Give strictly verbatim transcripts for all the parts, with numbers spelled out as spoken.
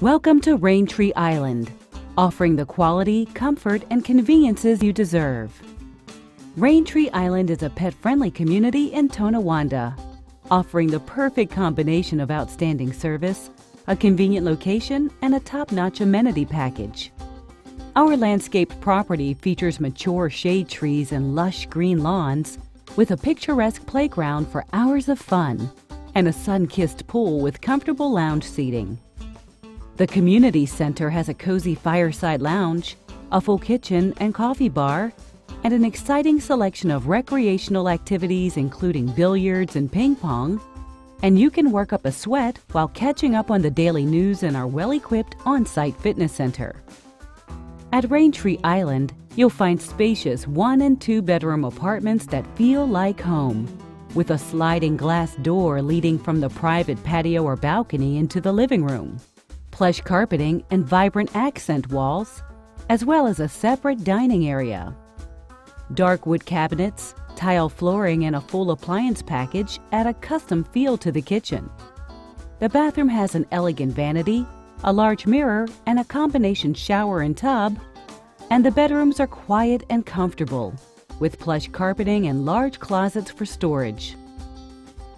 Welcome to Raintree Island, offering the quality, comfort, and conveniences you deserve. Raintree Island is a pet-friendly community in Tonawanda, offering the perfect combination of outstanding service, a convenient location, and a top-notch amenity package. Our landscaped property features mature shade trees and lush green lawns, with a picturesque playground for hours of fun, and a sun-kissed pool with comfortable lounge seating. The community center has a cozy fireside lounge, a full kitchen and coffee bar, and an exciting selection of recreational activities including billiards and ping pong, and you can work up a sweat while catching up on the daily news in our well-equipped on-site fitness center. At Raintree Island, you'll find spacious one and two bedroom apartments that feel like home, with a sliding glass door leading from the private patio or balcony into the living room, plush carpeting and vibrant accent walls, as well as a separate dining area. Dark wood cabinets, tile flooring, and a full appliance package add a custom feel to the kitchen. The bathroom has an elegant vanity, a large mirror, and a combination shower and tub, and the bedrooms are quiet and comfortable, with plush carpeting and large closets for storage.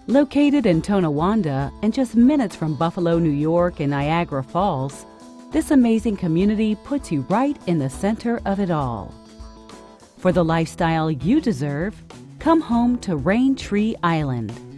Located in Tonawanda and just minutes from Buffalo, New York and Niagara Falls, this amazing community puts you right in the center of it all. For the lifestyle you deserve, come home to Raintree Island.